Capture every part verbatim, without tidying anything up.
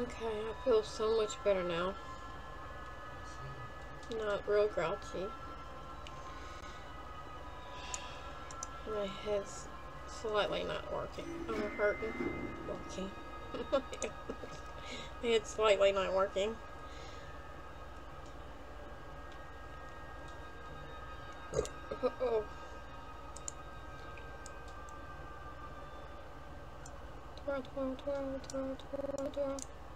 Okay, I feel so much better now. Not real grouchy. My head's slightly not working. I'm hurting. Working. My head's slightly not working. Uh-oh. Twirl, twirl, twirl, twirl, twirl, twirl,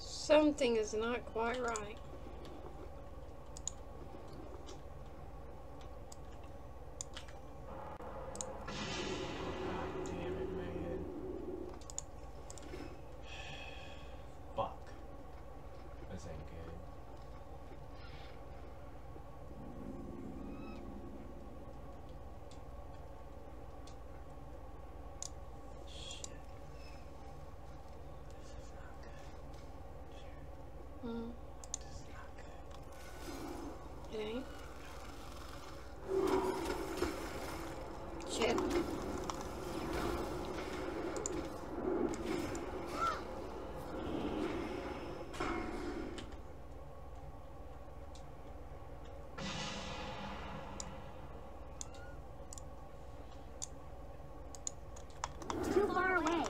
Something is not quite right. Damn it, man. Fuck. This ain't good. Shit. This is not good. Mm. It's not good. It ain't. Shit. Too far away.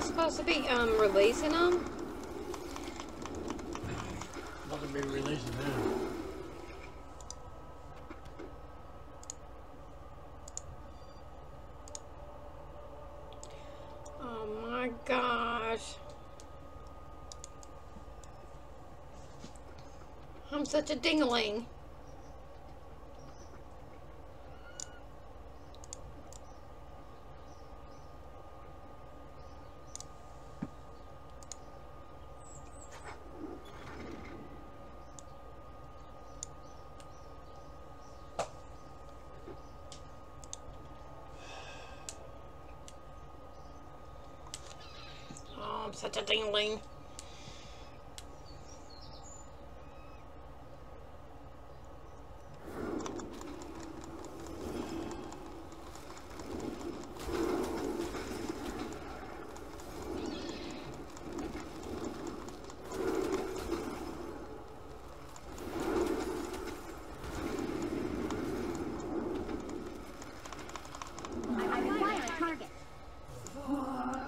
Supposed to be um releasing them. Not gonna be releasing them. Oh my gosh! I'm such a dingling. Such a dingling. I require a target. Oh,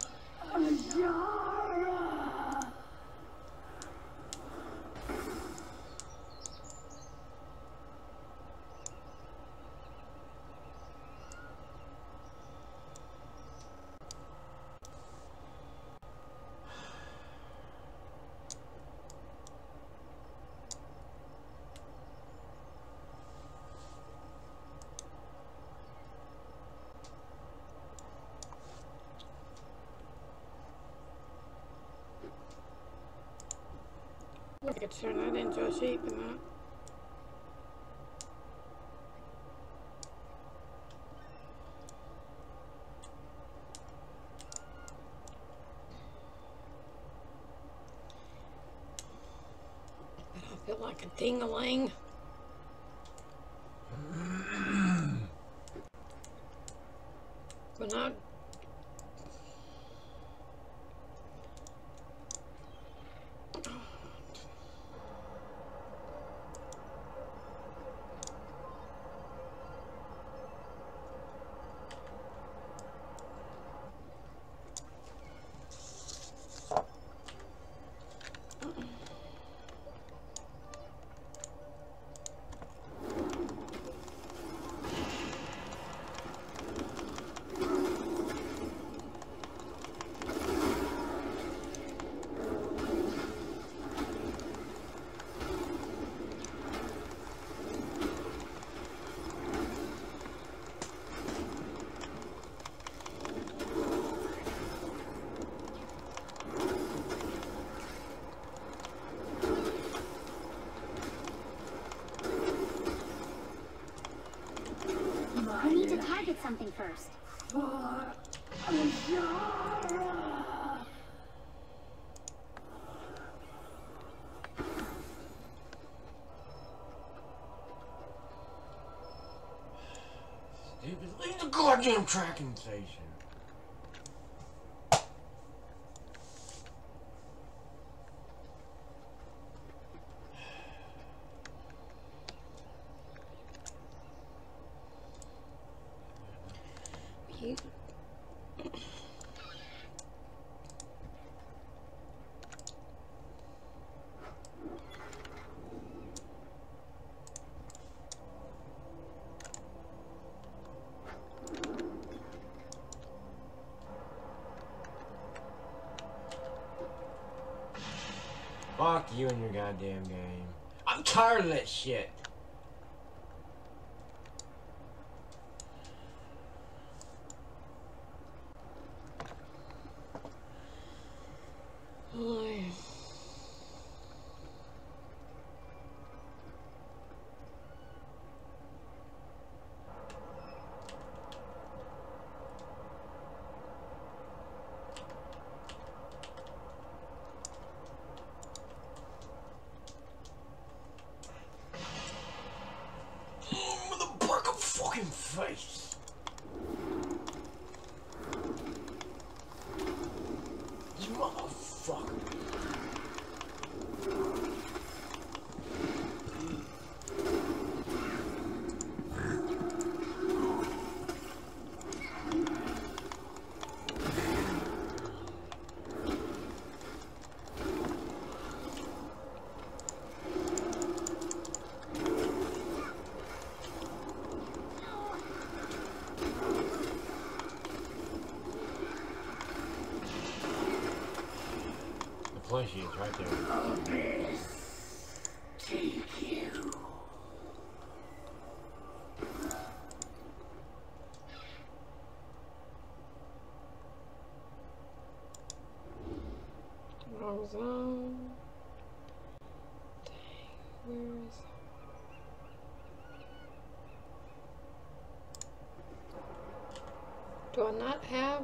could turn that into a shape and that. I feel like a ding-a-ling. But not. Something first. Stupid, leave the goddamn tracking station. Fuck you and your goddamn game. I'm tired of that shit. She is right there. Abyss, take you. Wrong zone. Dang, where is it? Do I not have?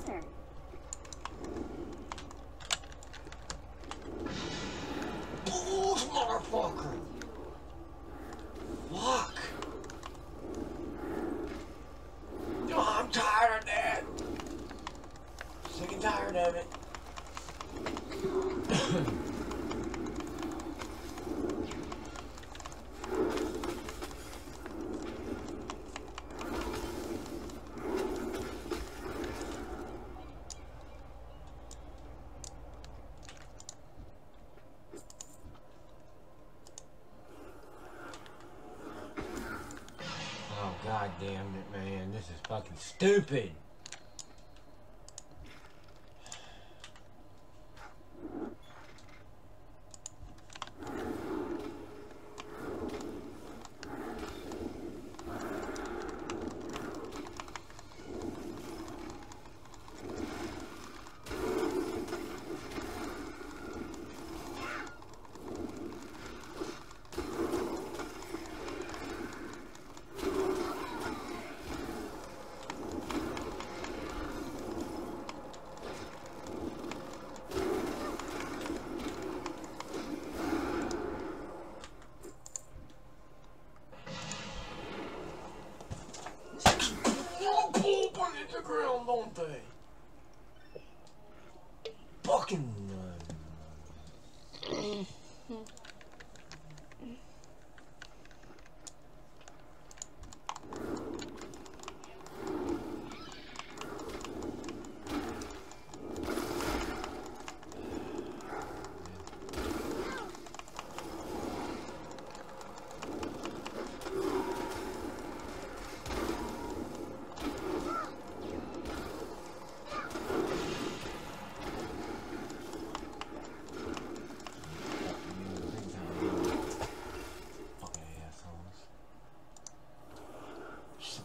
closer. Move, motherfucker! Walk! Oh, I'm tired of that! Sick and tired of it. Fucking stupid.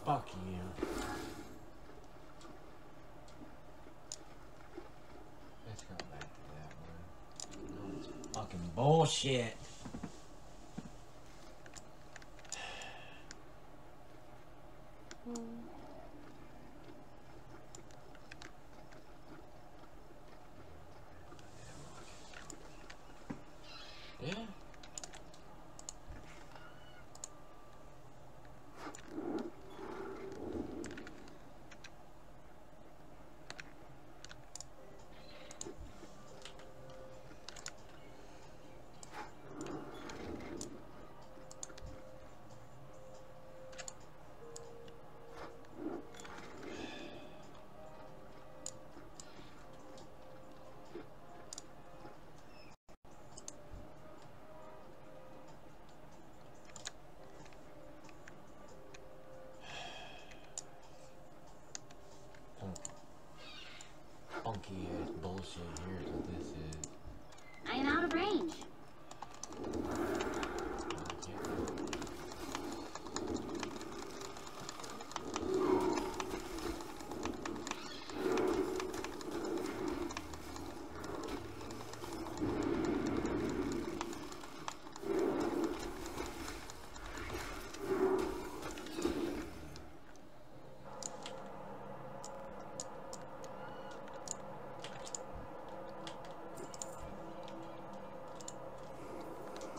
Fuck you. Let's go back to that one. That's fucking bullshit.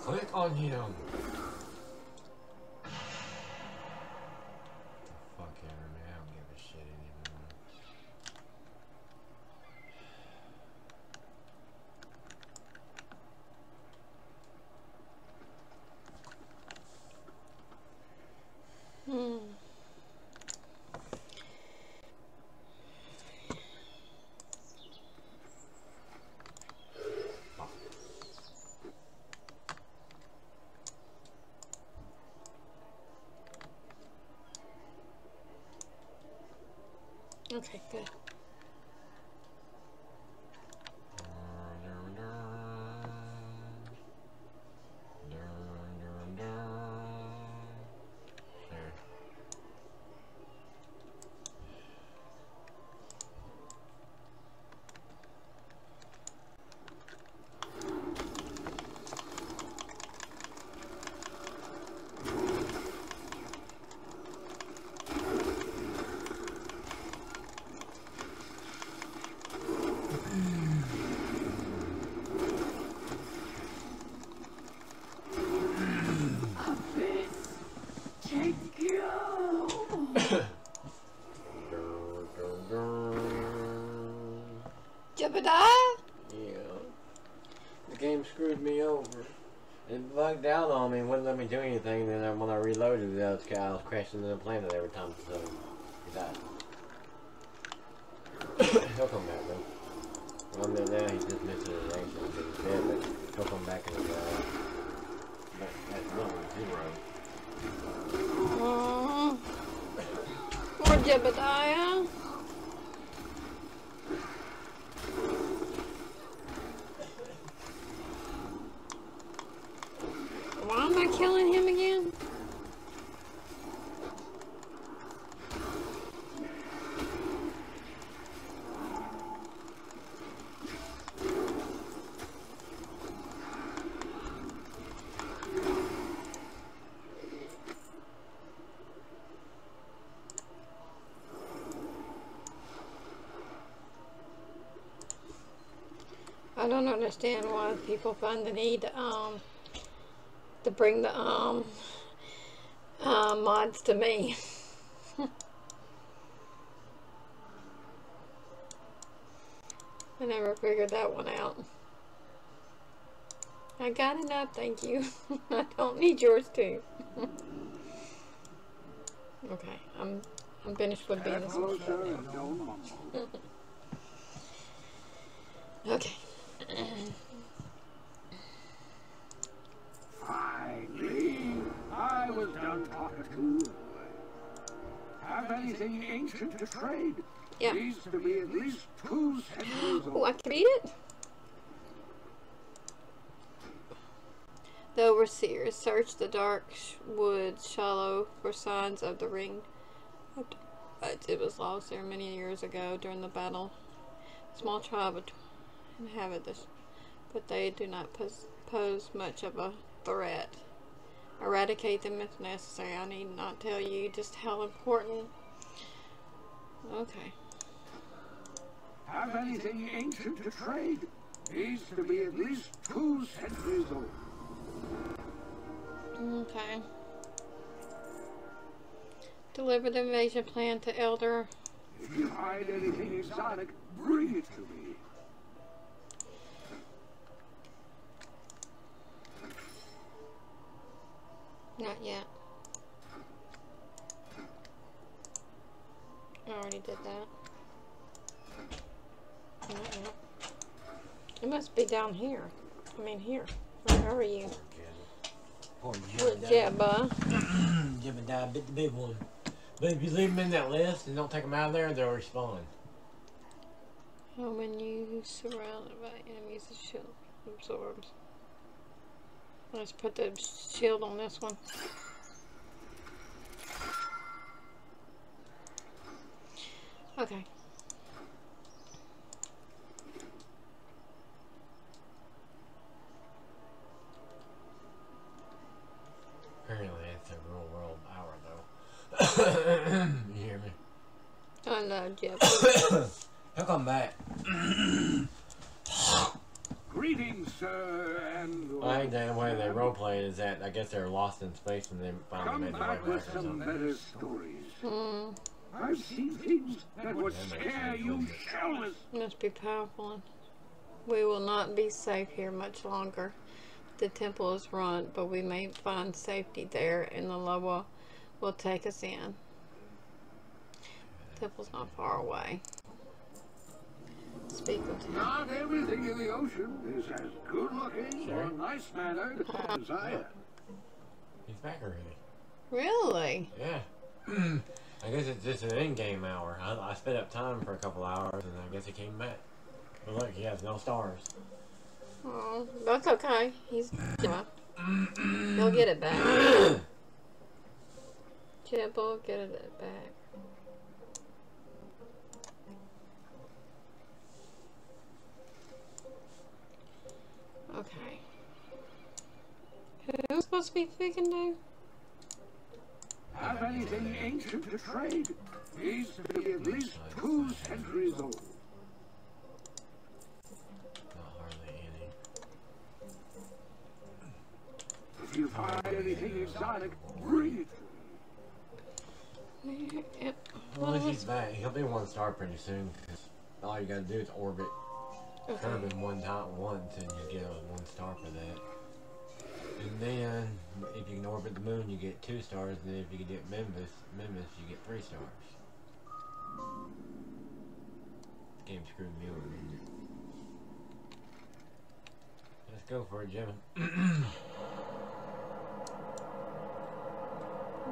Click on him. Okay, good. Yeah. The game screwed me over. It bugged out on me and wouldn't let me do anything. Then when I reloaded it, I was, I was crashing into the planet every time. So he died. He'll come back though. Well, then now he just misses his action because he's dead, but he'll come back in the uh, but that's not zero. Aww. More Jebediah. Why am I killing him again? I don't understand why people find the need um, to bring the um, uh, mods to me. I never figured that one out. I got enough, thank you. I don't need yours too. Okay, I'm I'm finished with being this one. Okay. Finally, I was done talking to. Have anything ancient to trade? Yeah. Needs to be at least two centuries old. Oh, I can eat it. The overseers search the dark woods shallow for signs of the ring. It was lost there many years ago during the battle. Small tribe of inhabit this, but they do not pos pose much of a threat. Eradicate them if necessary. I need not tell you just how important. Okay. Have anything ancient to trade? Needs to be at least two centuries old. Okay. Deliver the invasion plan to Elder. If you hide anything exotic, bring it to me. Not yet. I already did that. Not yet. It must be down here. I mean here. Where are you? Poor Jebba. Jebediah bit the big one. But if you leave them in that list and don't take them out of there, they'll respawn. Oh, when you surrounded by enemies, the shield absorbs. Let's put the shield on this one. Okay. Apparently it's a real world hour though. You hear me? I know, Jeff. He'll come back. Greetings, sir, and... I think the way they roleplay is that I guess they're lost in space and they finally made their way back or something. Come back with some better stories. Mm. I've seen things that would scare you shellers. Must be powerful. We will not be safe here much longer. The temple is run, but we may find safety there, and the Loa will take us in. The temple's not far away. Speak with not everything in the ocean is as good looking or nice mannered as desire. He's back already. Really? Yeah. I guess it's just an in-game hour. I, I sped up time for a couple hours and I guess he came back. But look, he has no stars. Oh, that's okay. He's he'll get it back. Jeb will get it back. Okay. Who's supposed to be speaking to? Have anything ancient to trade? Needs to be at least two centuries old. Not hardly any. If you find anything exotic, bring it. Well, he's back. He'll be one star pretty soon. Cause all you gotta do is orbit. It's kind of been one point one and you get one star for that. And then, if you can orbit the moon, you get two stars, and then if you can get Memphis, Memphis, you get three stars. Game screwed me over, didn't it? Let's go for it, Jim.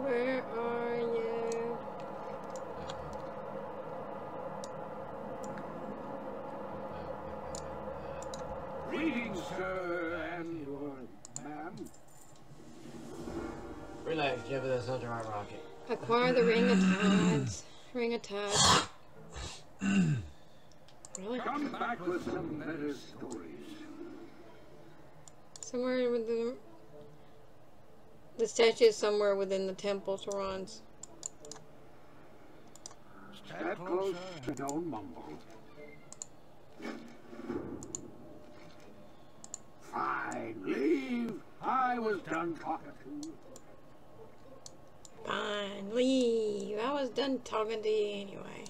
Where are you? Greetings, sir, and your ma'am. Relax, Jebediah, that's not the right rocket. Acquire the Ring of Tides. Ring of Tides. Really? Come back with some better stories. Somewhere with the... The statue is somewhere within the temple surrounds. Step close and don't mumble. Fine, leave. I was done talking to you. Fine, leave. I was done talking to you anyway.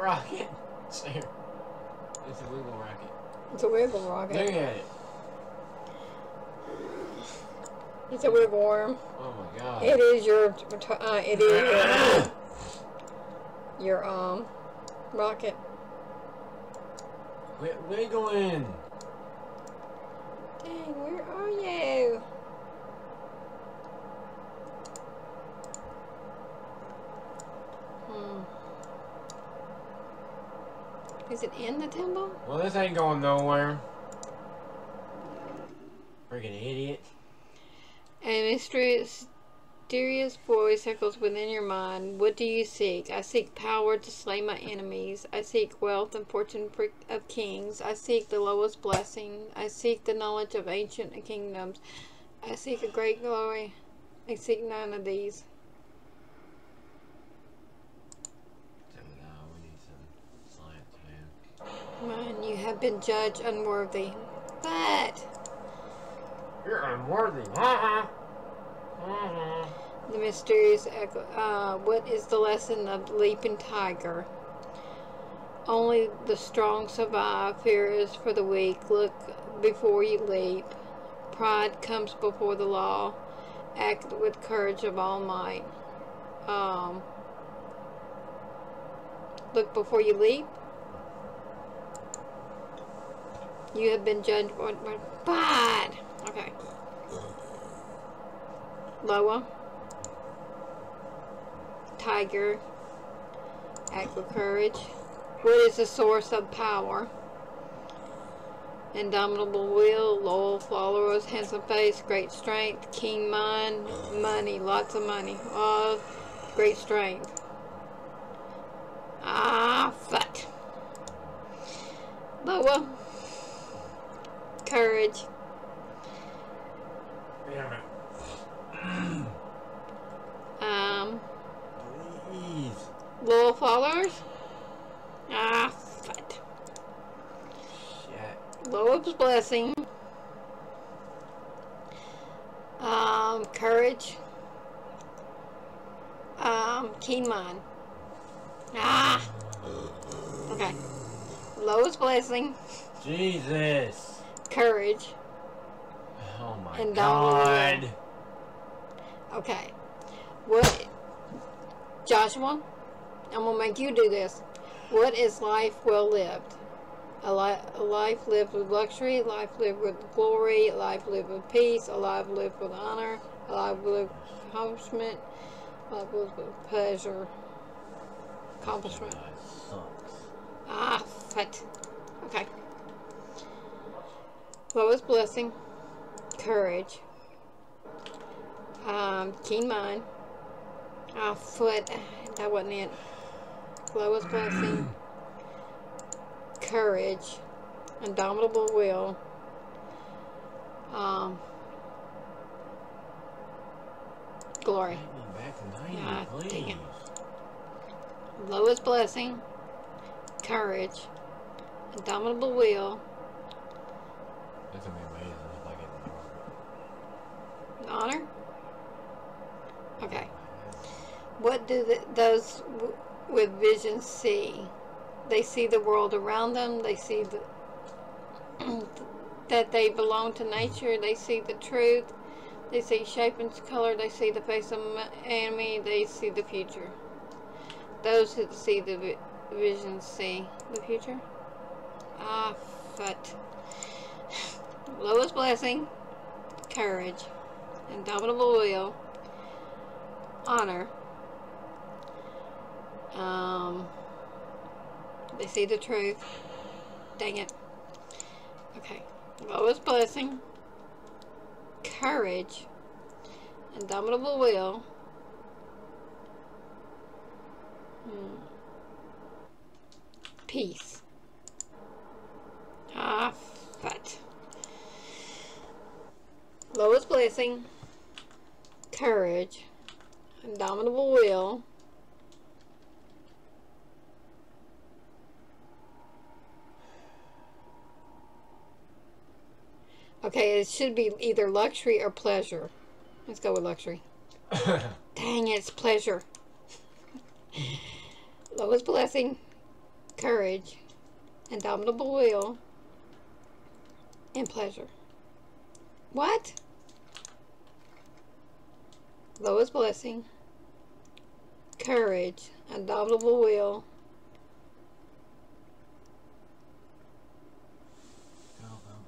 Rocket. It's there. It's a wiggle rocket. It's a wiggle rocket. Look at it. It's a wiggle worm. Oh my god. It is your. Uh, it is your, your um rocket. Quit wiggling. Dang, where are you? Is it in the temple? Well, this ain't going nowhere. Freaking idiot. A mysterious voice echoes within your mind. What do you seek? I seek power to slay my enemies. I seek wealth and fortune of kings. I seek the lowest blessing. I seek the knowledge of ancient kingdoms. I seek a great glory. I seek none of these. Man, you have been judged unworthy. But you're unworthy. Uh-huh. Uh-huh. The mysterious echo. Uh, what is the lesson of the leaping tiger? Only the strong survive. Fear is for the weak. Look before you leap. Pride comes before the law. Act with courage of all might. Um, look before you leap. You have been judged by bad. Okay. Loa. Tiger. Act with courage. What is the source of power? Indomitable will, loyal followers, handsome face, great strength, king mind, money, lots of money. Oh, great strength. Ah, fuck. Loa. Courage. Damn it. um. Please. Loyal followers? Ah, fuck. Shit. Loyal's blessing. Um, courage. Mom, keen man. Ah! Okay. Loa's blessing. Jesus. Courage. Oh my and God. Dominant. Okay. What? Joshua, I'm gonna make you do this. What is life well lived? A, li a life lived with luxury, life lived with glory, life lived with peace, a life lived with honor, a life lived with accomplishment, a life lived with pleasure. Accomplishment. Ah, fat. Okay. Lois blessing. Courage. Um, keen mind. Ah, foot. That wasn't it. Lois blessing. Courage. Indomitable will. Um. Glory. Ah, dang it. Lois blessing. Courage. Indomitable will. That's gonna be amazing if I get the honor. Honor? Okay. What do the, those w with vision see? They see the world around them. They see the, that they belong to nature. They see the truth. They see shape and color. They see the face of the enemy. They see the future. Those who see the vi vision see the future. Ah, but Loa's blessing, courage, indomitable will, honor. Um, they see the truth. Dang it. Okay. Loa's blessing, courage, indomitable will. Hmm. Peace. Ah, fat. Loa's blessing, courage, indomitable will. Okay, it should be either luxury or pleasure. Let's go with luxury. Dang it, it's pleasure. Loa's blessing, courage, indomitable will, and pleasure. What? Loa's blessing, courage, indomitable will. Oh, oh, oh.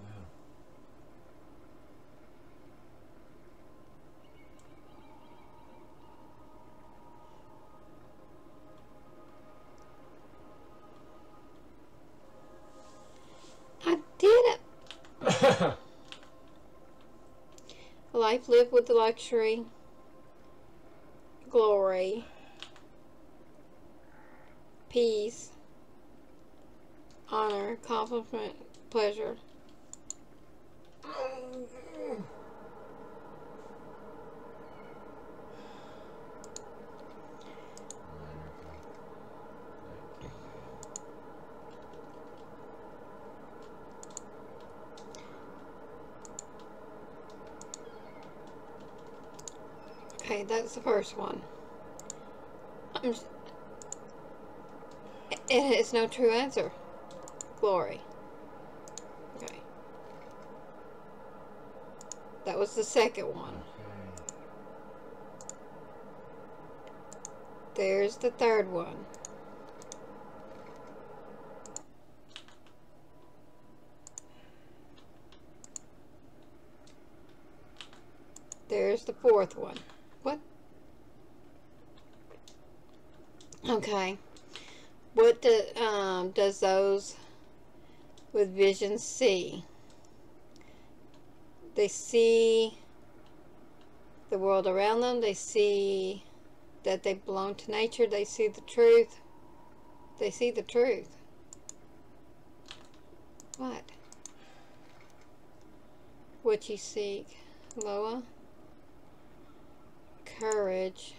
I did it. Life lived with luxury, glory, peace, honor, accomplishment, pleasure. Okay, that's the first one. I'm just, it has no true answer. Glory. Okay. That was the second one. Okay. There's the third one. There's the fourth one. What? Okay. What do, um, does those with vision see? They see the world around them. They see that they belong to nature. They see the truth. They see the truth. What? What you seek, Loa? Courage,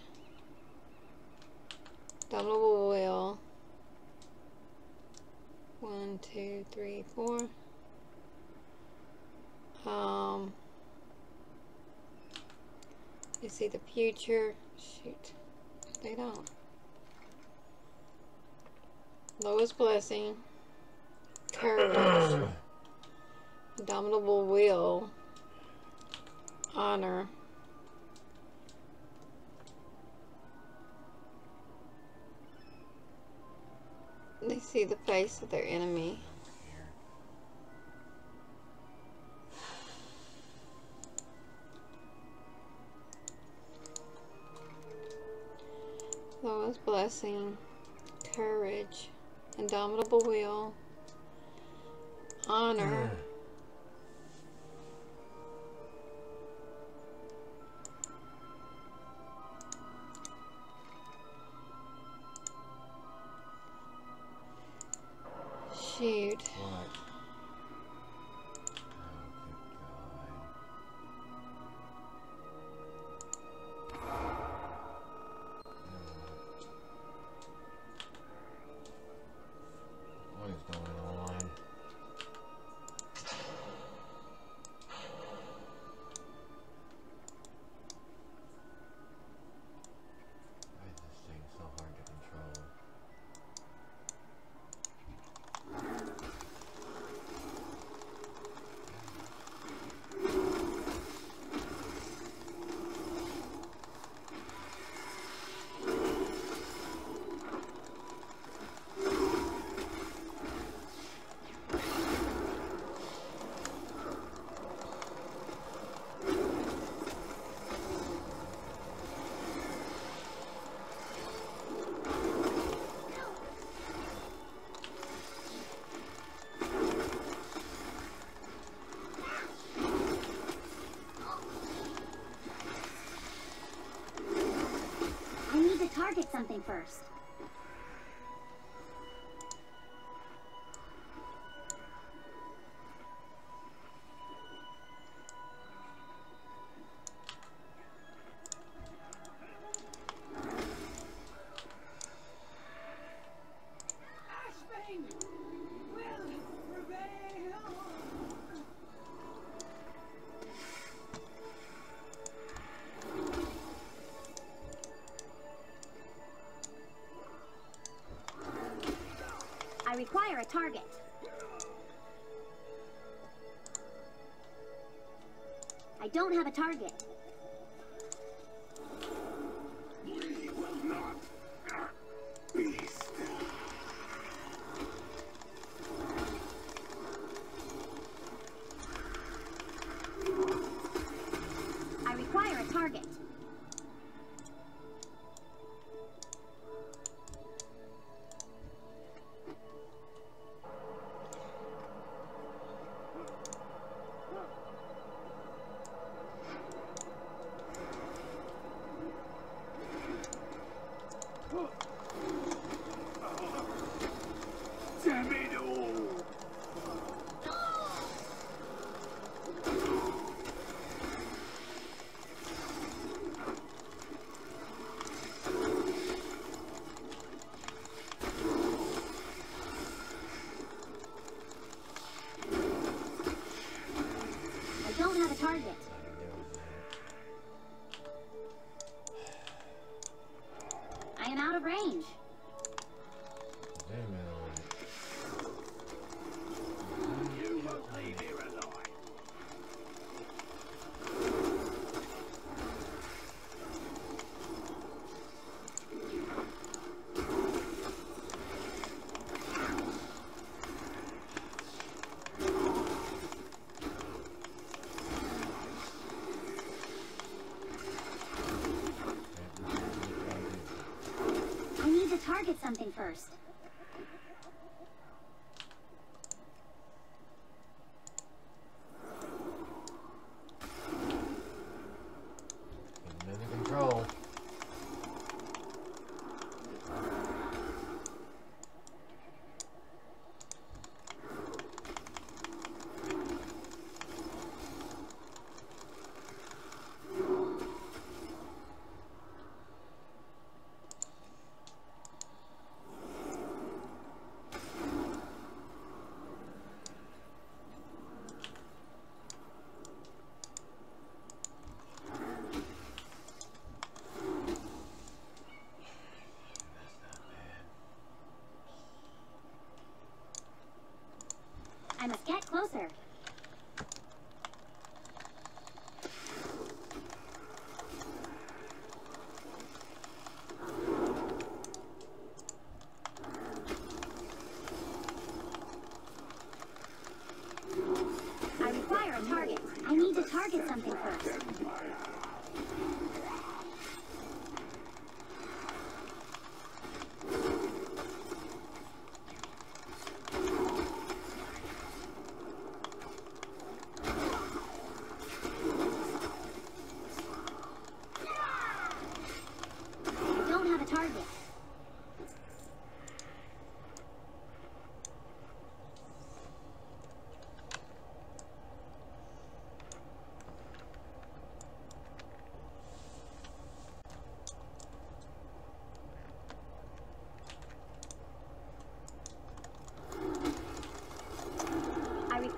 indomitable will. One, two, three, four. Um, you see the future. Shoot, They don't. Loa's blessing. Courage. Indomitable will. Honor. They see the face of their enemy. Loa's blessing, courage, indomitable will, honor, mm. Shoot. What? Target something first. Require a target. I don't have a target. We will not be still. I require a target. Target something first.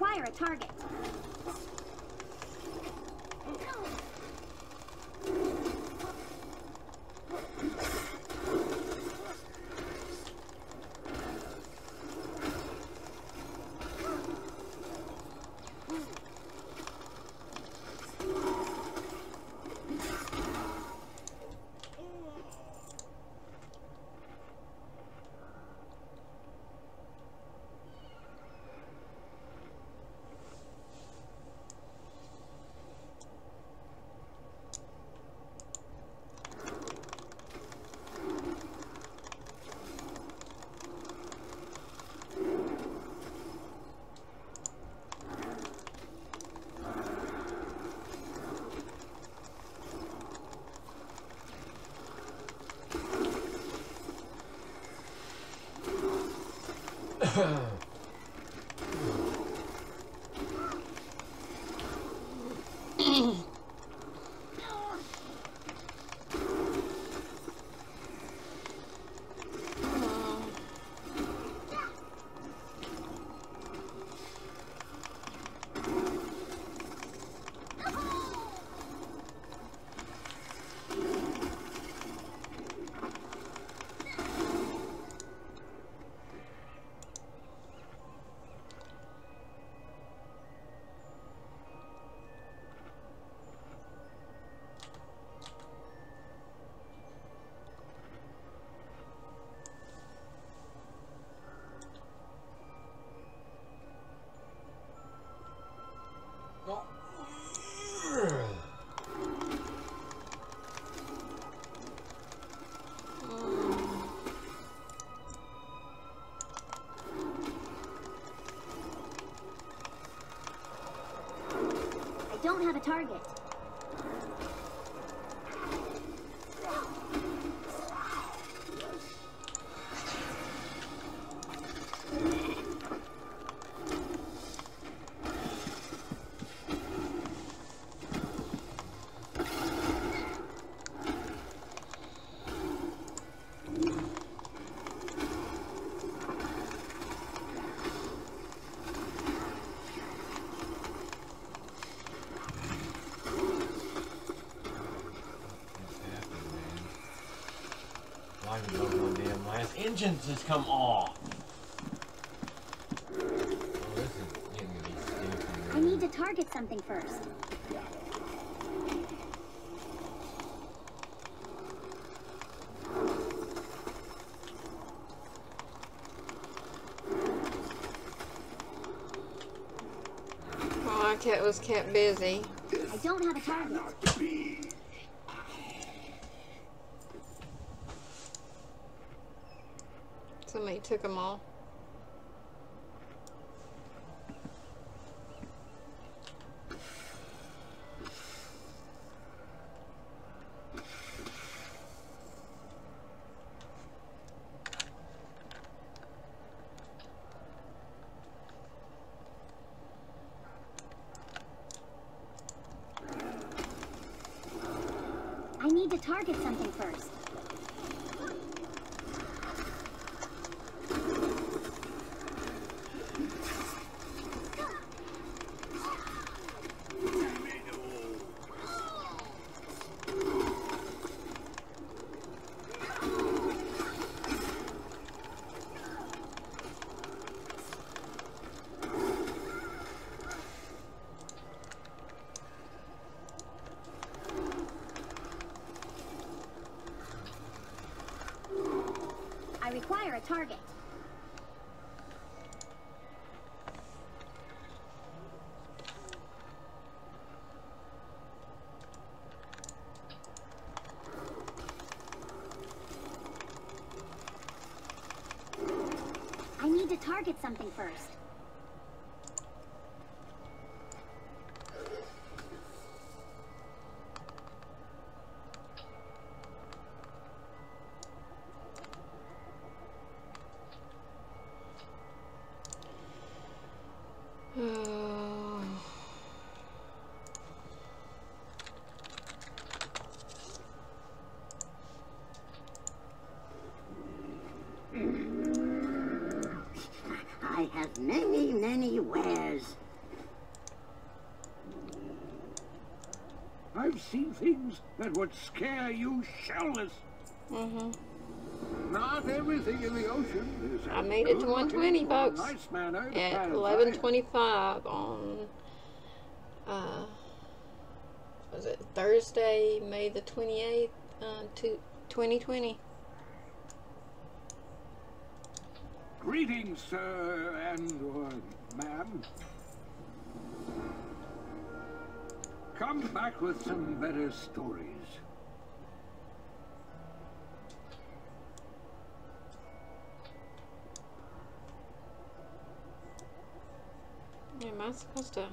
A target. Don't have a target. Engines has come off. Oh, this is getting really stupid. I need to target something first. Oh, my cat was kept busy. I don't have a target. Somebody took them all. I need to target something first. Require a target. I need to target something first. have many, many wares. I've seen things that would scare you shellers. Mm-hmm. Not everything in the ocean is... I made it to one twenty, folks. Nice manner at eleven twenty-five on... Uh, was it Thursday, May the twenty-eighth, uh, to twenty twenty? Greetings, sir and or ma'am. Come back with some better stories. Am I supposed to?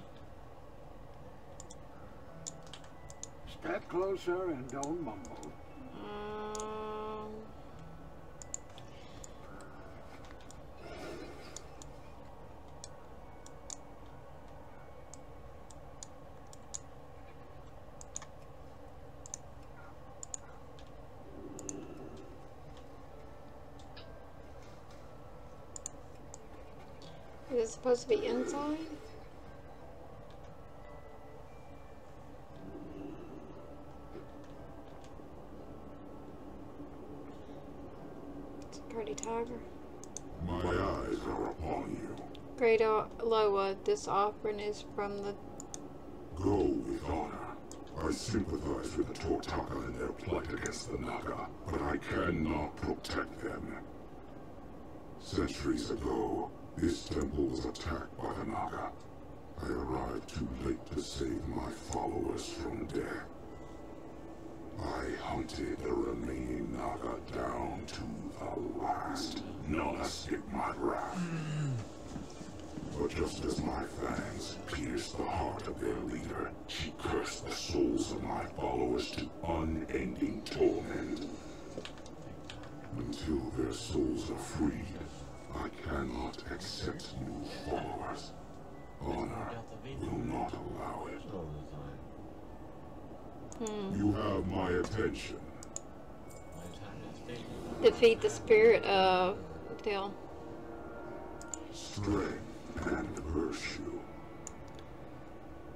Step closer and don't mumble. Um, is it supposed to be inside? Tiger. My eyes are upon you. Great Loa, this offering is from the... Go with honor. I sympathize with the Tortaka in their plight against the Naga, but I cannot protect them. Centuries ago, this temple was attacked by the Naga. I arrived too late to save my followers from death. I hunted the remaining Naga down to the last. None escaped my wrath. But just as my fangs pierced the heart of their leader, she cursed the souls of my followers to unending torment. Until their souls are freed, I cannot accept new followers. Honor will not allow it. Hmm. You have my attention. Defeat the spirit of Del. Strength and virtue.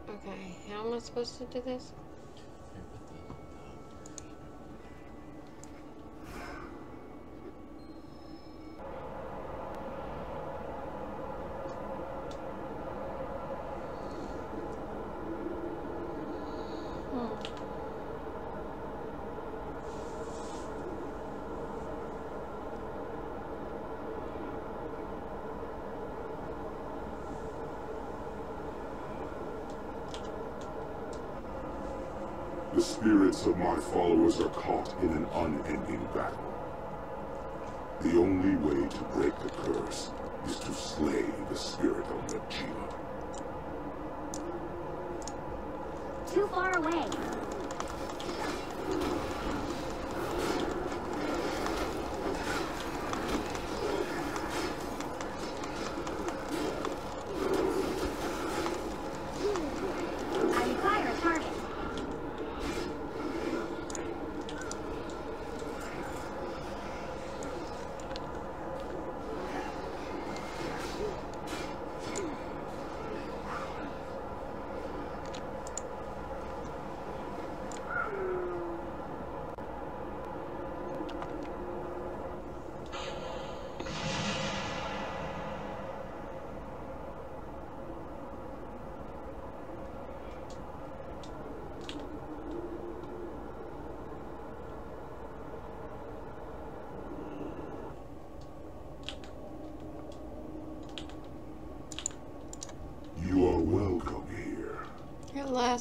Okay, how am I supposed to do this? The spirits of my followers are caught in an unending battle. The only way to break the curse is to slay the spirit of Medjila. Too far away.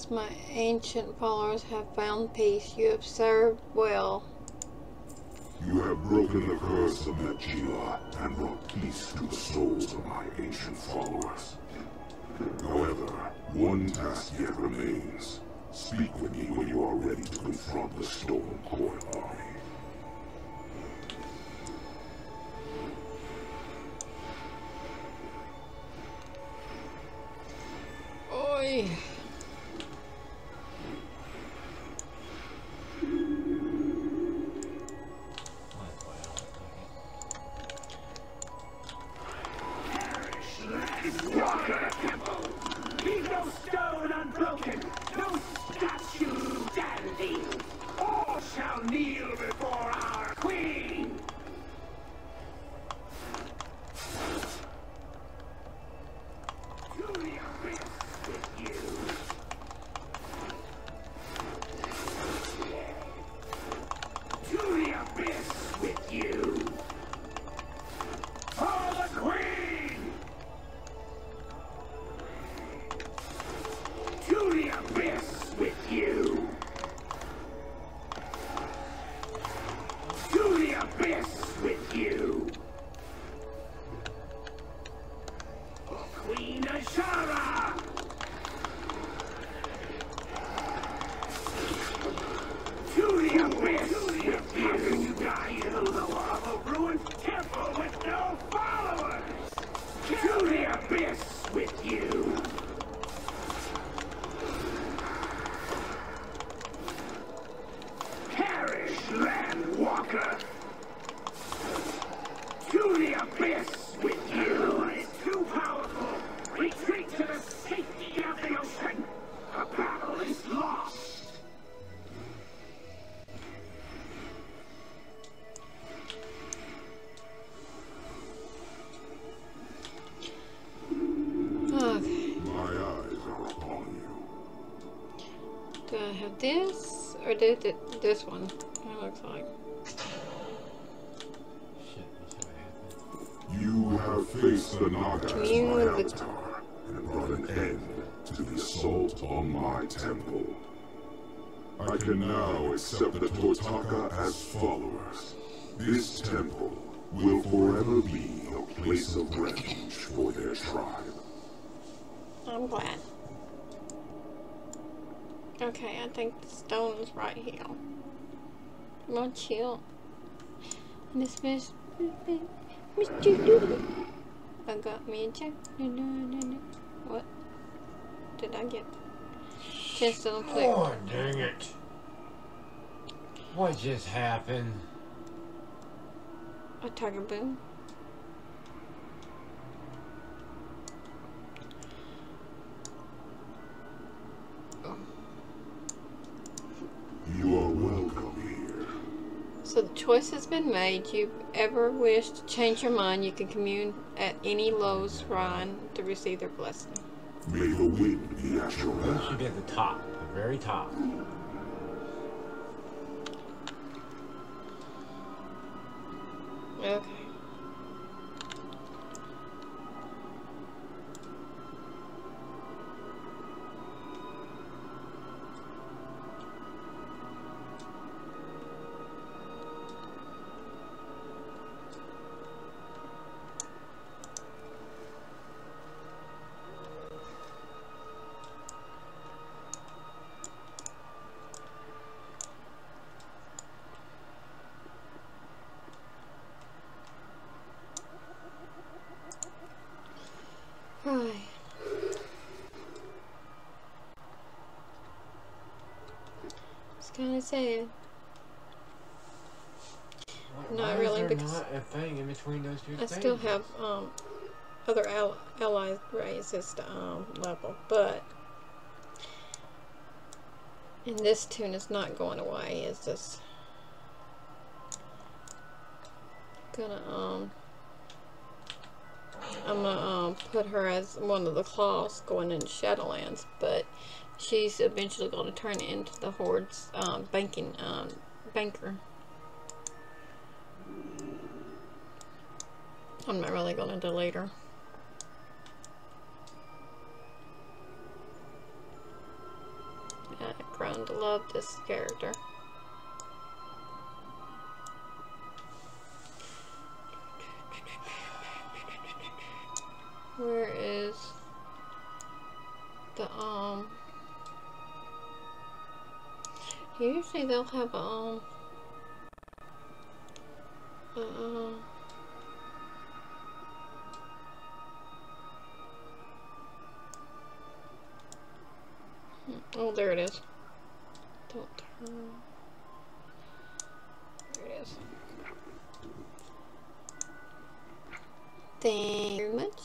My ancient followers have found peace. You have served well. You have broken the curse of Medjila and brought peace to the souls of my ancient followers. However, one task yet remains. Speak with me when you are ready to confront the Storm Coil army. ruined temple with no followers! To the abyss with you! Perish, land walker! To the abyss with you! Is too powerful! Retreat to the safety of the ocean! The battle is lost! This or did th this one? It looks like. Shit, that's what happened. You have faced the Naga as my avatar and brought an end to the assault on my temple. I can now accept the Tortaka as followers. This temple will forever be a place of refuge for their tribe. I'm glad. Okay, I think the stone is right here. Come on, chill. This Mister Doodle. I got me a check. What did I get? Just a little click. Oh, dang it. What just happened? A tiger boom. You are welcome here. So the choice has been made. You ever wish to change your mind, you can commune at any low shrine to receive their blessing. May the wind be at your back. You should be at the top, the very top. Okay. Sad. Why, not why really is there because not a thing in between those two I things? Still have um other al allies raises to um level, but and this tune is not going away. It's just gonna um I'm gonna um put her as one of the claws going into Shadowlands, but she's eventually going to turn into the Horde's um, banking um, banker. I'm not really going to delete her. I've grown to love this character. Where is the um? Usually they'll have a, um, uh, oh, there it is. Don't turn. There it is. Thank you very much.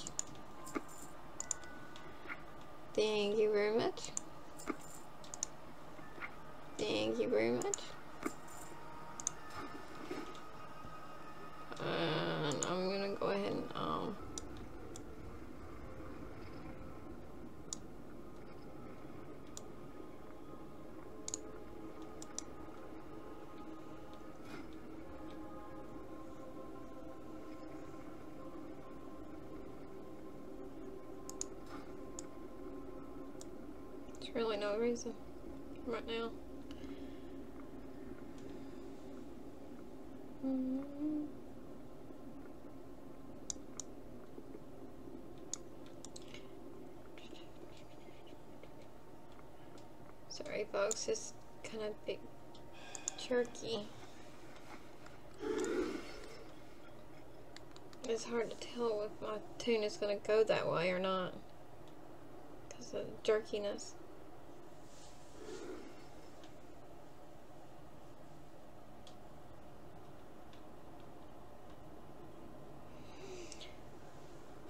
Thank you very much. Thank you very much. And I'm gonna go ahead and um there's really no reason right now. Mm-hmm. Sorry folks, it's kind of big jerky. it's hard to tell if my tune is going to go that way or not because of the jerkiness.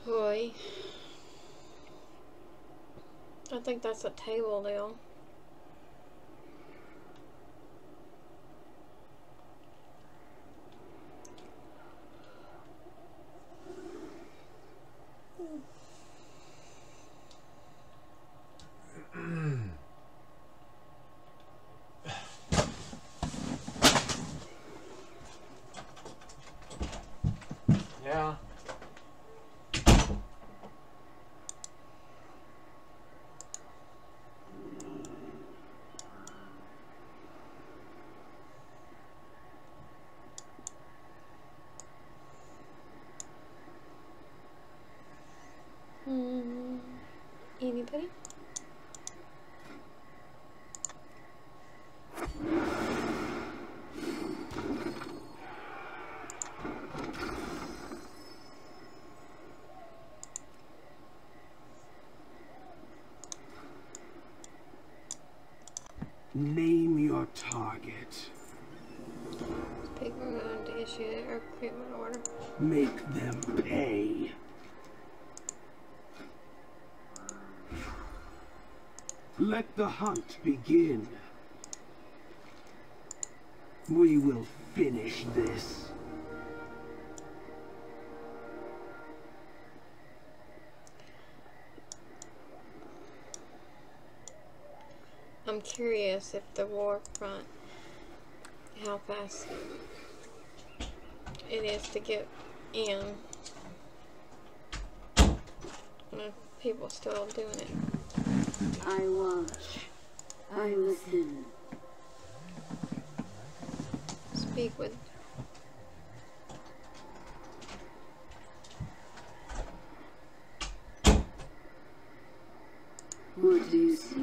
Boy, I think that's a table deal. Let the hunt begin. We will finish this. I'm curious if the war front, how fast it is to get in. And if people still doing it. I watch. I listen. Speak with. What do you seek?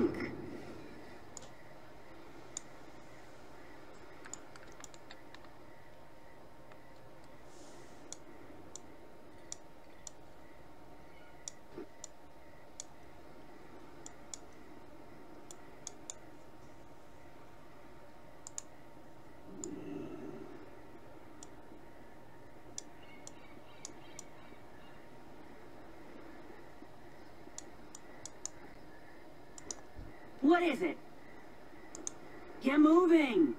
What is it? Get moving!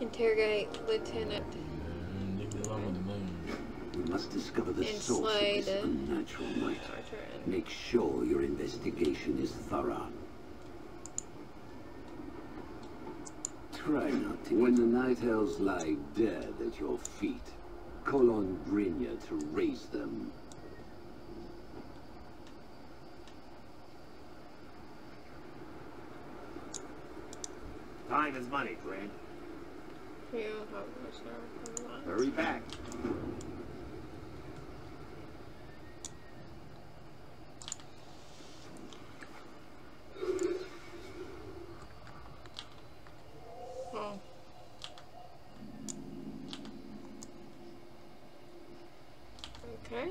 Interrogate Lieutenant. Leave me alone with the moon. We must discover the and source of this unnatural light. Make sure your investigation is thorough. Try not to. When the night elves lie dead at your feet, call on Brinya to raise them. Time is money, friend. Yeah, hurry back. Oh. Okay.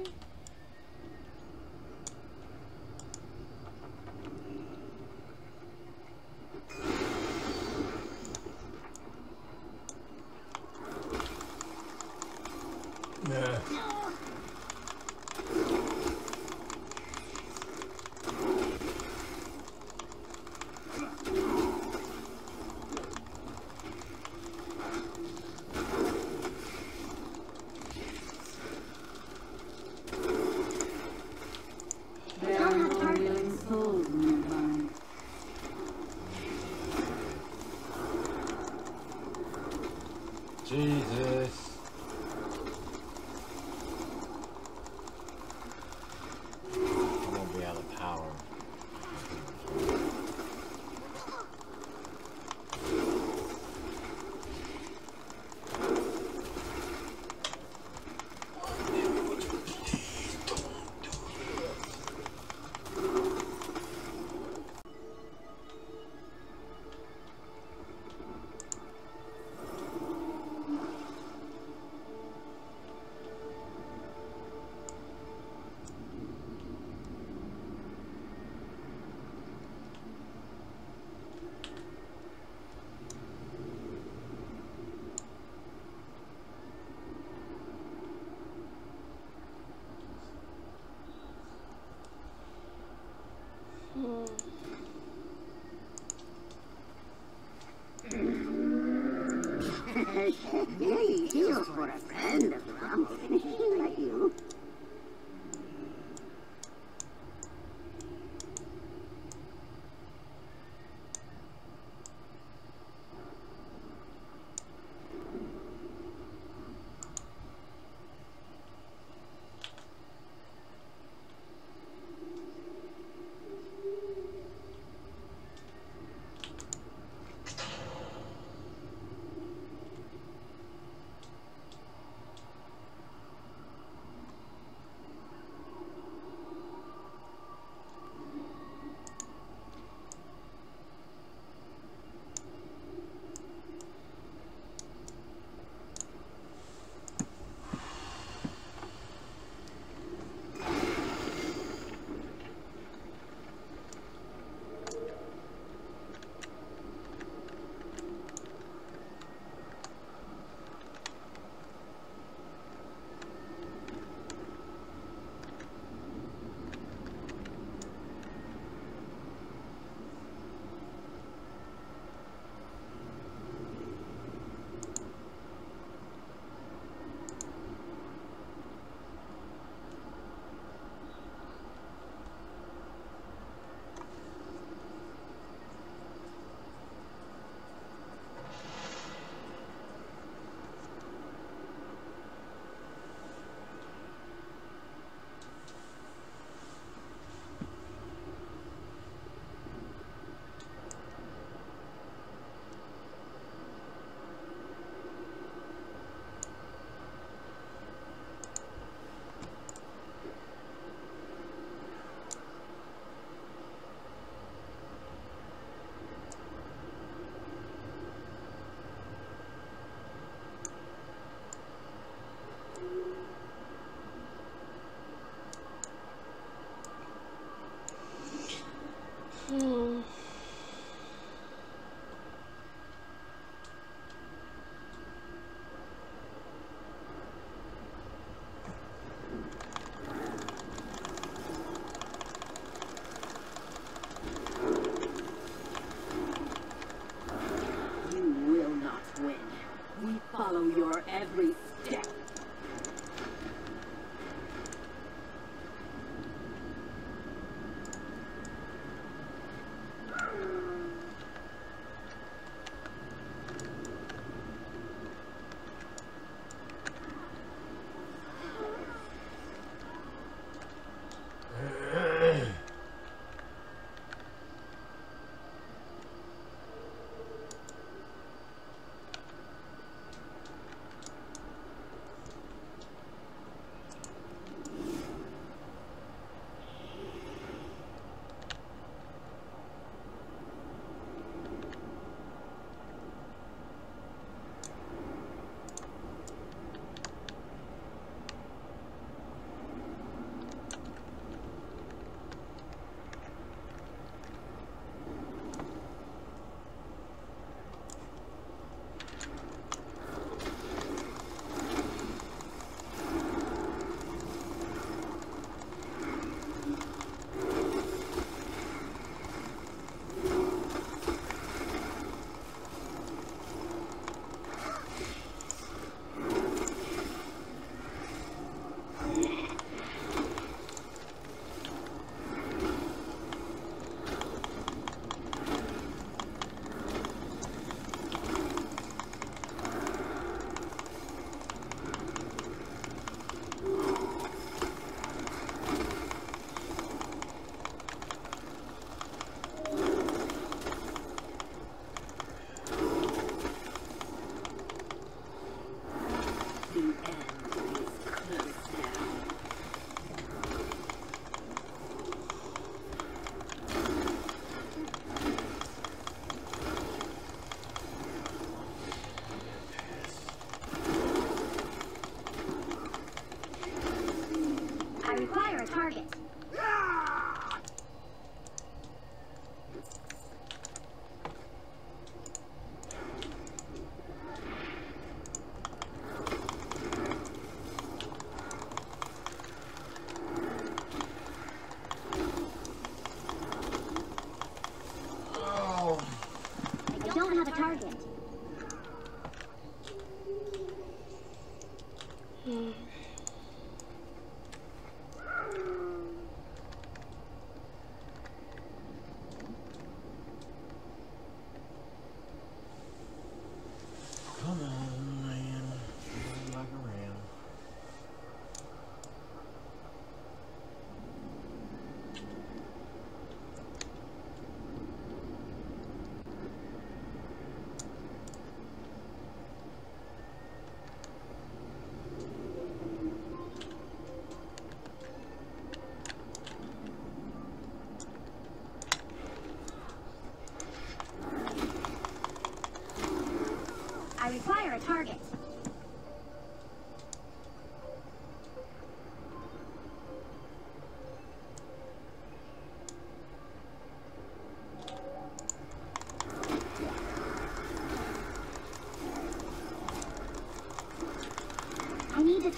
I can really feel for a friend of the rumble finishing like you. Follow your every step. Target.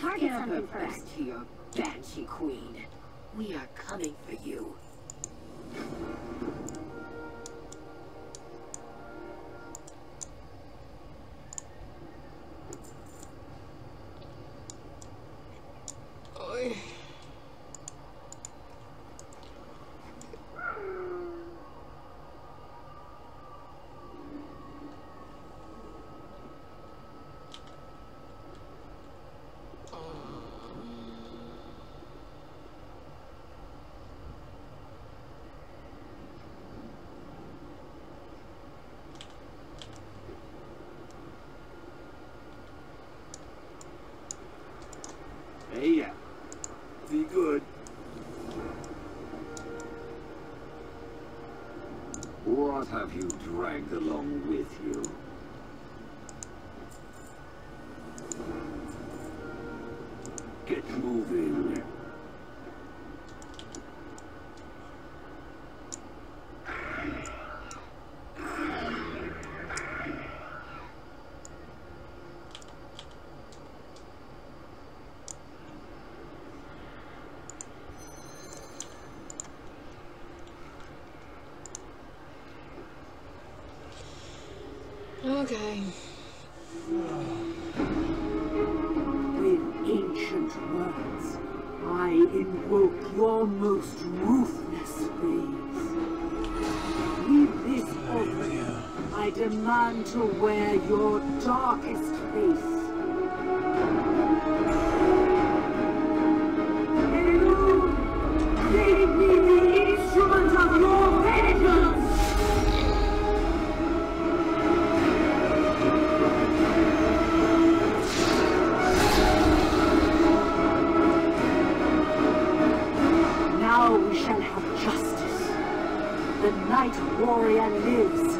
Target someone first. Back to your banshee queen. We are coming for you. Okay. With ancient words, I invoke your most ruthless rage. With this oath, I demand to wear your darkest face. Hello! Save me the instrument of your vengeance! The Night Warrior lives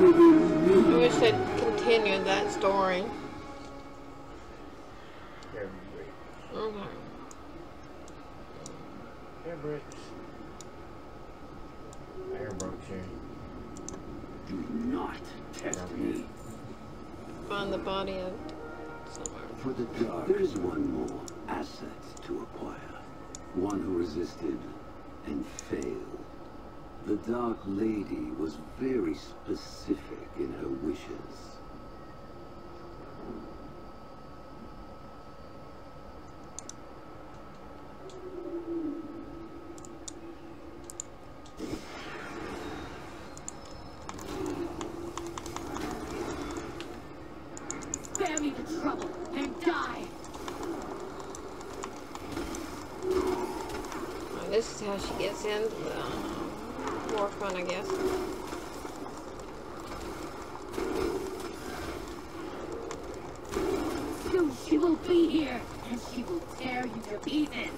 within me. I wish they'd continued that story. Every break. Mm-hmm. Air breaks. Air broke here. Do not test Not me. Find the body of somewhere. For the dark, there is one more asset to acquire. One who resisted and failed. The Dark Lady was very specific in her wishes. Bury the trouble and die! Well, this is how she gets into the... more fun, I guess. Soon she will be here, and she will tear you to pieces.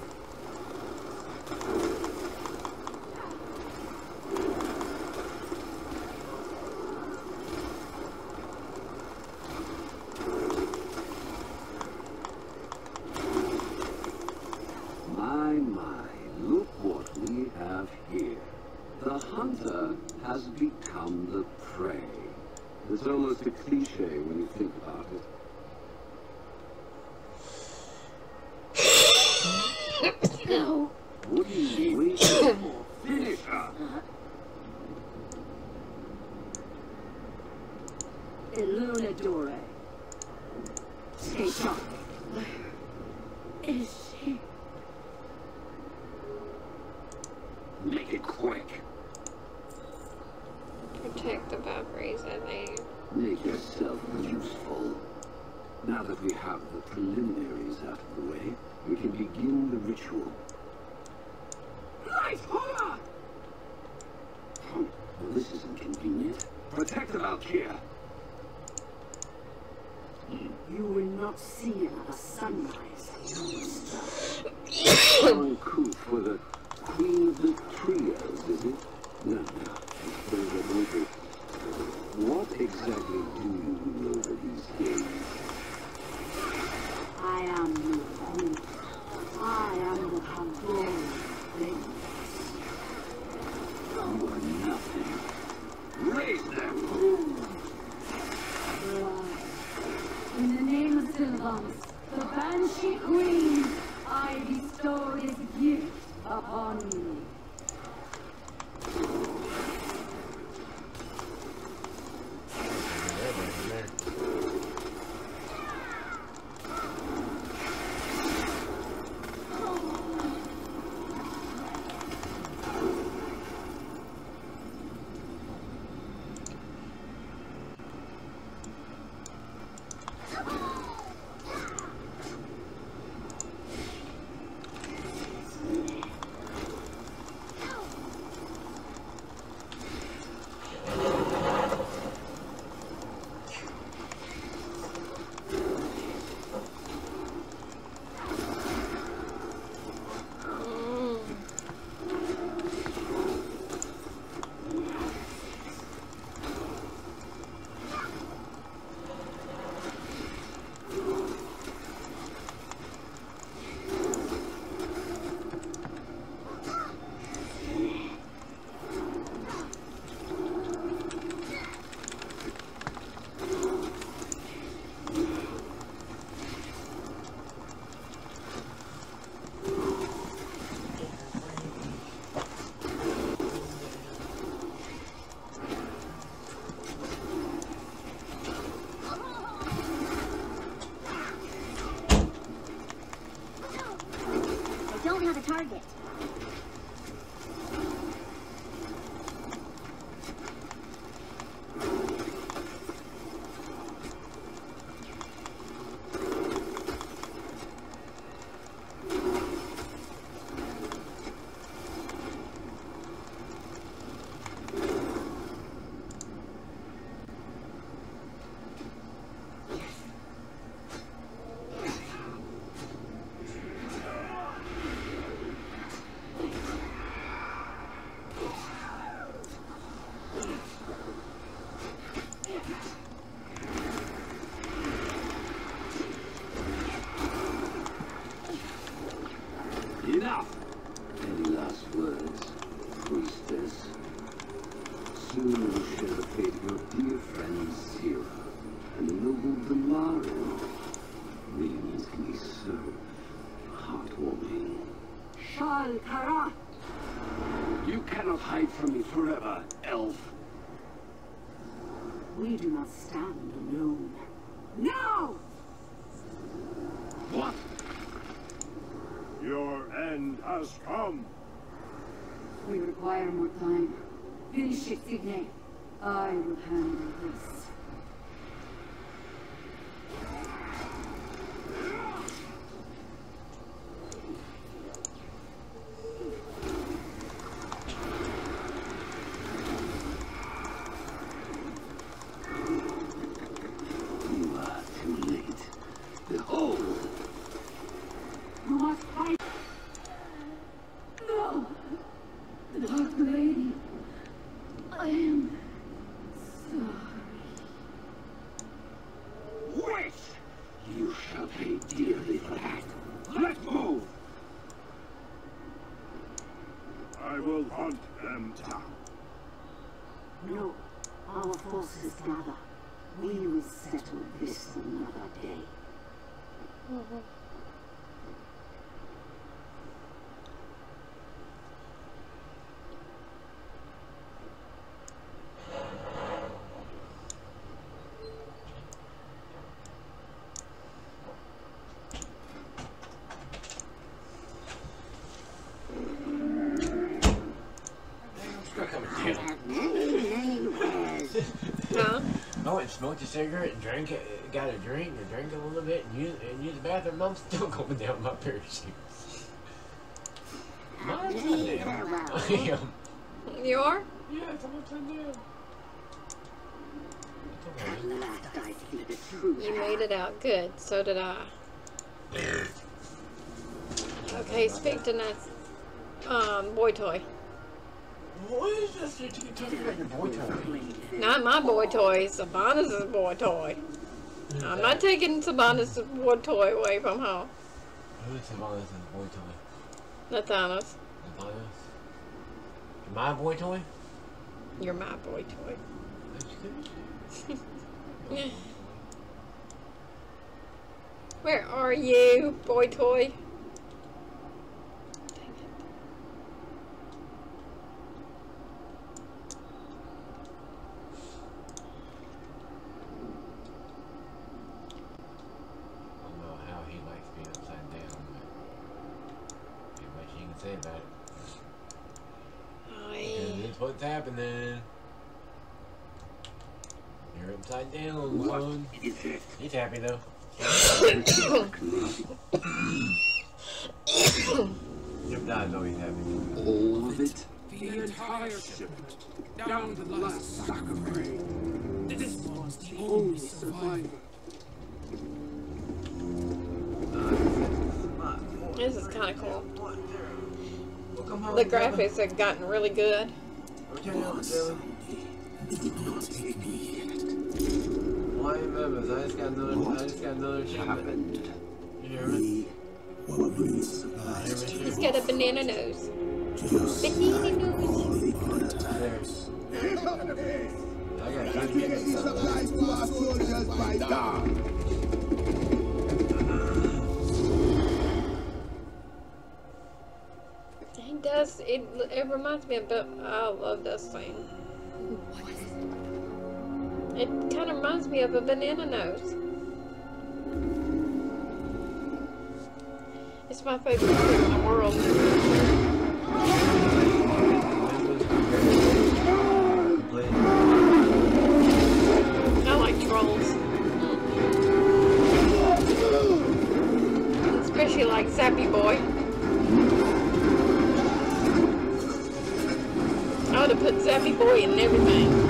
don't have a target. Smoked a cigarette and drank it, got a drink and drank a little bit and used, and used the bathroom. I'm still going down my parachute. My damn. You are? Yeah, it's almost time down. You made it out good. So did I. Okay, speak to Nathan. Um, boy toy. What is this? You talk about your boy toy. Not my boy toy. Sylvanas' boy toy. Who's I'm that? Not taking Sylvanas' boy toy away from her. Who is Sylvanas' boy toy? Nathanos. Nathanos? My boy toy? You're my boy toy. That's good. Where are you, boy toy? He's happy though. Jim dies always happy. All of it? The entire shipment. Down to the last sack of grain. This was the only survivor. This is kind of cool. The graphics have gotten really good. It did not take me yet. I remember, I just got another, what I just got another happened? You hear me? He's got a banana nose. Just banana nose. I got a community supplies to our soldiers by dark. It does, it, it reminds me of, I love this thing. What is it? It kind of reminds me of a banana nose. It's my favorite thing in the world. I like trolls. Especially like Zappy Boy. I would have put Zappy Boy in everything.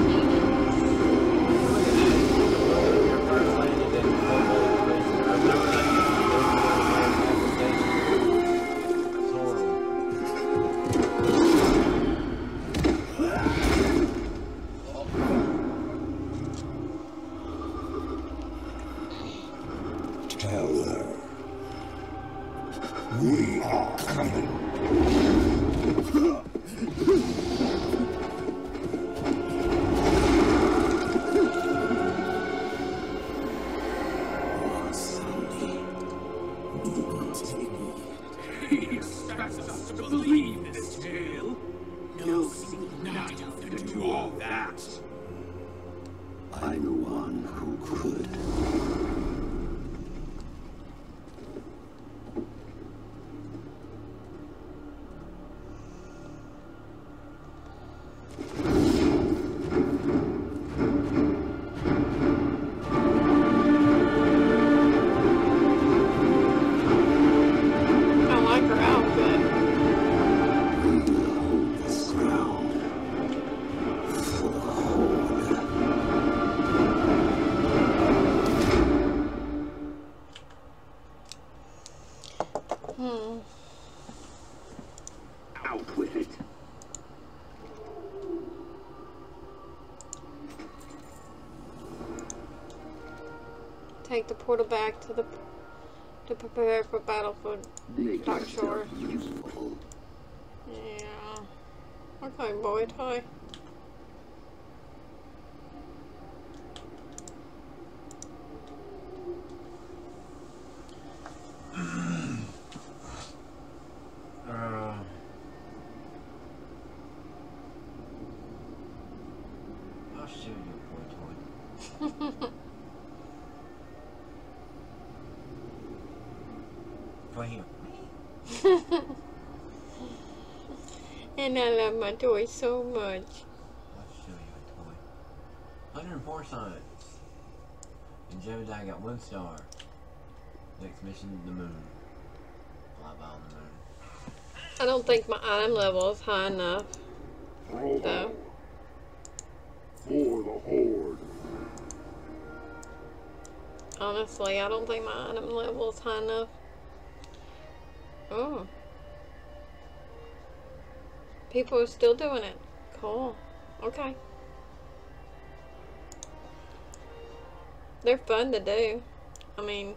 The portal back to the to prepare for battle for Dark Shore. Yeah. Okay, boy toy. I love my toy so much. I'll show you a toy. one hundred four science. And Jebediah got one star. Next mission, the moon. Fly by on the moon. I don't think my item level is high enough. Roll though. For the Horde. Honestly, I don't think my item level is high enough. Oh. People are still doing it. Cool. Okay. They're fun to do. I mean,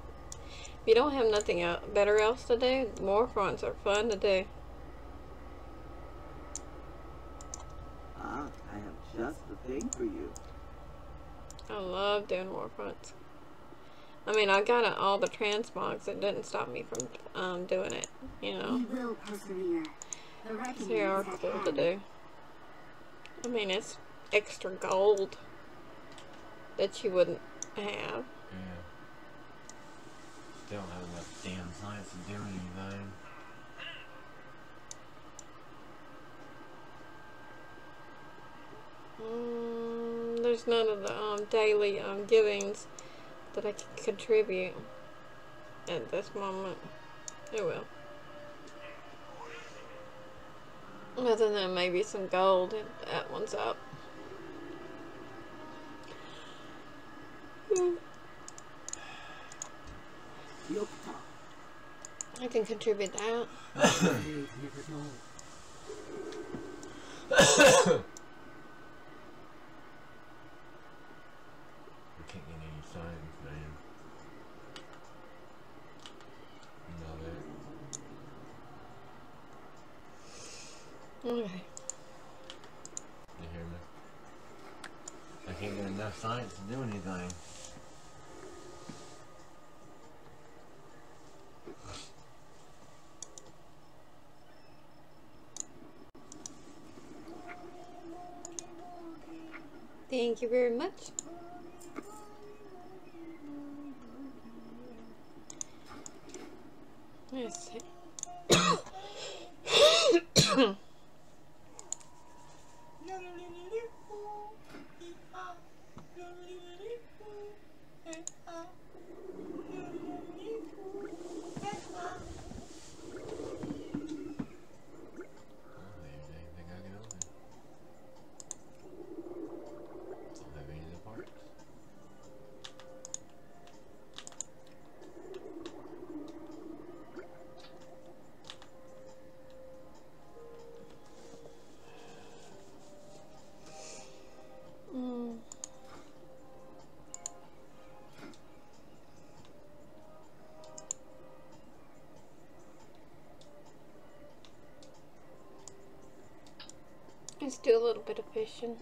if you don't have nothing else, better else to do, Morphons are fun to do. Ah, I have just the thing for you. I love doing Morphons. I mean, I got all the transmogs. It didn't stop me from um, doing it, you know. We will persevere. It's very cool to do. I mean, it's extra gold that you wouldn't have. Yeah. They don't have enough damn science to do anything. Mm, there's none of the um, daily um, givings that I can contribute at this moment. Oh well. Other than maybe some gold, and that one's up. Mm. I can contribute that. We can't get any signs, man. You know that. Okay. You hear me? I can't get enough science to do anything. Thank you very much. Yeah, is it? Just do a little bit of fishing.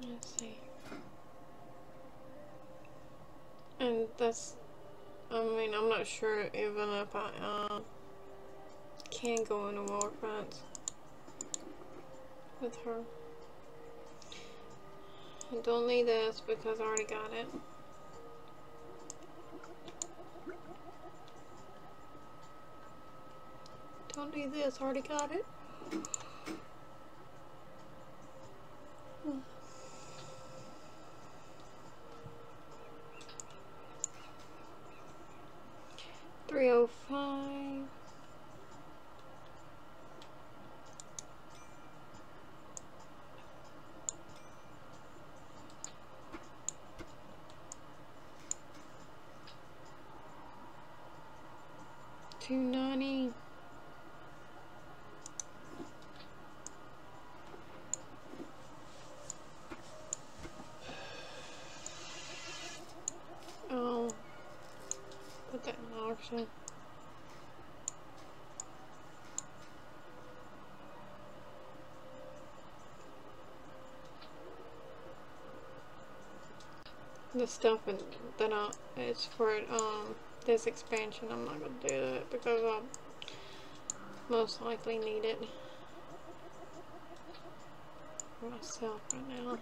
Let's see. And that's, I mean, I'm not sure even if I uh, can go into Warfronts with her. I don't need this because I already got it. Don't need this, already got it. Hmm. three oh five. two ninety. Oh, put that in auction. The stuff that I, it's for it, um. This expansion, I'm not gonna do that because I'll most likely need it for myself right now.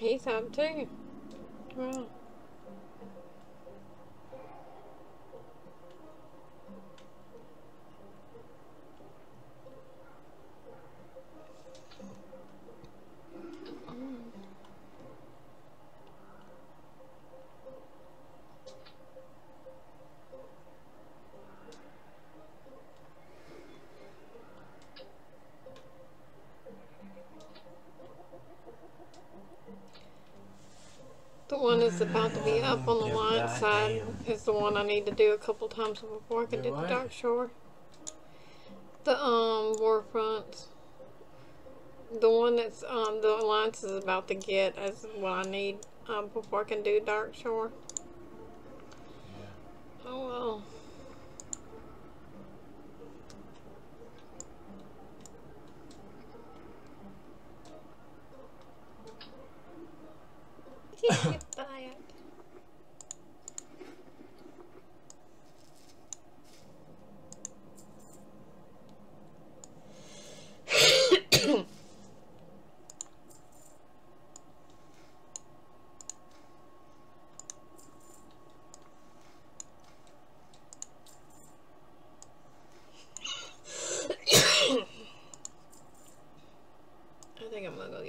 He's up too. Wow. About to be up on the line side is the one I need to do a couple times before I can do the Dark Shore. The um Warfronts, the one that's um the Alliance is about to get is what I need um before I can do Dark Shore. Oh well.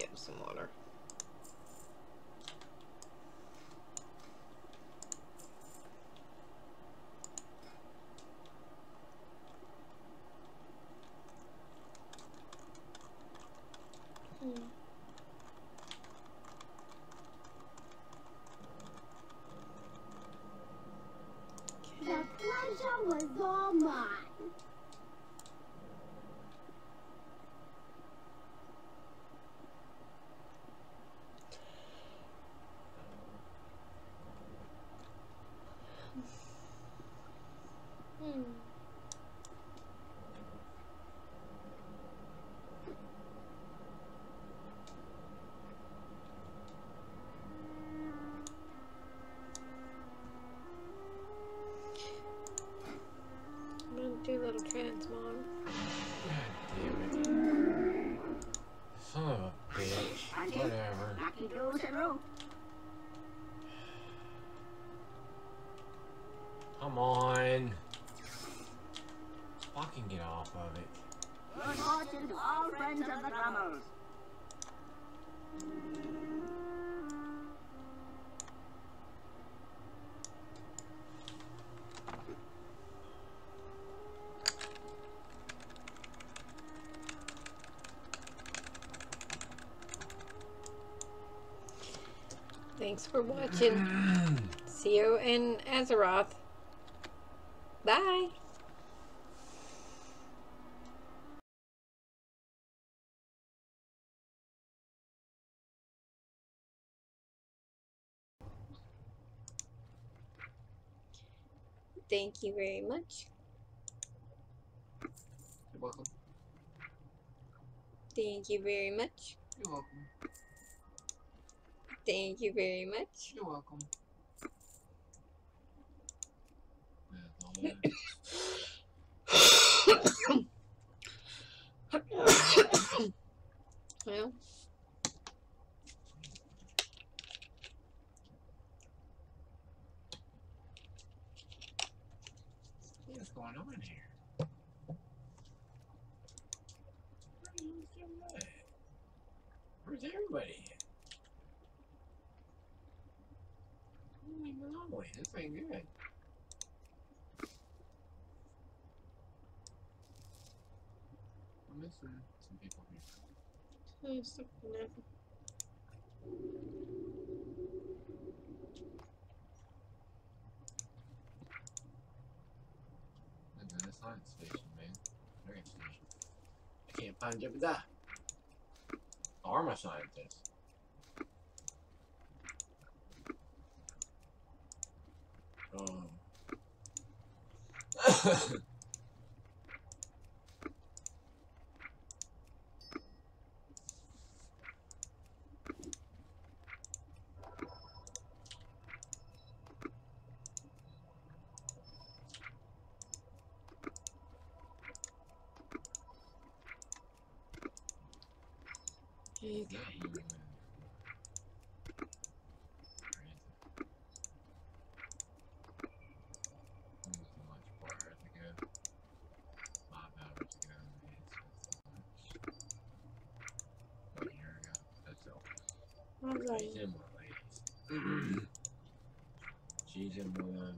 get some water. Thanks for watching. See you in Azeroth. Bye. Thank you very much. You're welcome. Thank you very much. You're welcome. Thank you very much. You're welcome. Well, what's going on in here? Where's everybody? Wait, this ain't good. I'm missing some people here. Oh, so and then a science station, man. Dragon station. I can't find Jebediah. Or my scientist. Oh. She's in one. She's in one.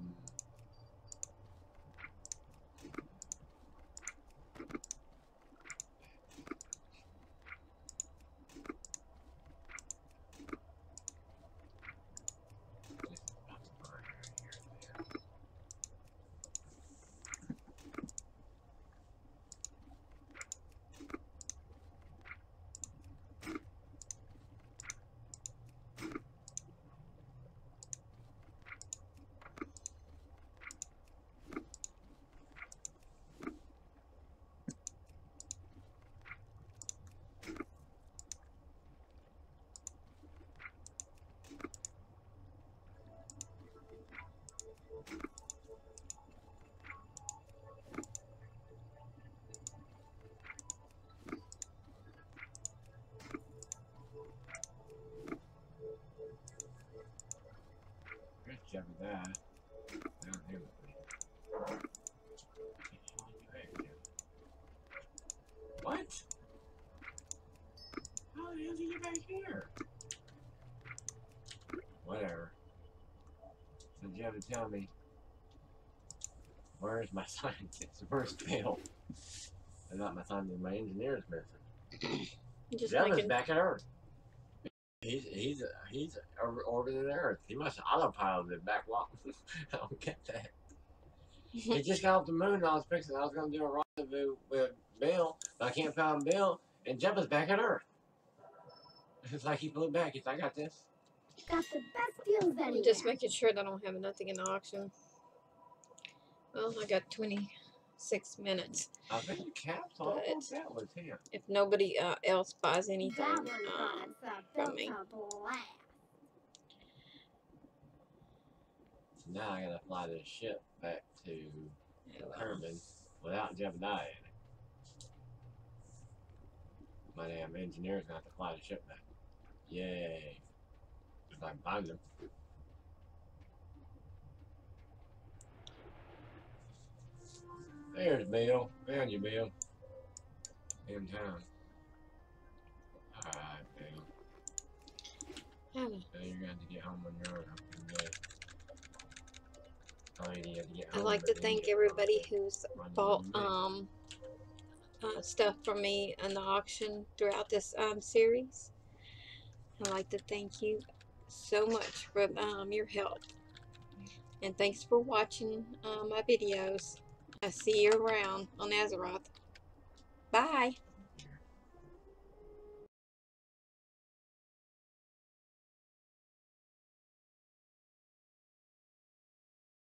is even back here? Whatever. Since you have to tell me, where's my scientist? Where's Bill? I'm not my scientist, my engineer's missing. Bill is back at Earth. He's he's he's orbiting Earth. He must have autopiloted it back while I don't get that. He just got off the moon and I was fixing. I was gonna do a rendezvous with Bill, but I can't find Bill. And Jeb is back at Earth. It's like he flew back. He's like, I got this. You got the best deals anywhere. I'm just making sure that I don't have nothing in the auction. Well, I got twenty-six minutes. I think the cap's on that was him. If nobody uh, else buys anything um, from me. So now I gotta fly this ship back to Urban without Jebediah. My damn engineer's gonna have to fly the ship back. Yay. Because I can find him. There's Bill. Found you, Bill. In time. Alright, Bill. Hello. So you're gonna have to get home on your own. I mean, you have to get home. I'd like to thank everybody who's bought um Uh, stuff from me in the auction throughout this um, series. I'd like to thank you so much for um, your help, and thanks for watching uh, my videos. I see you around on Azeroth. Bye.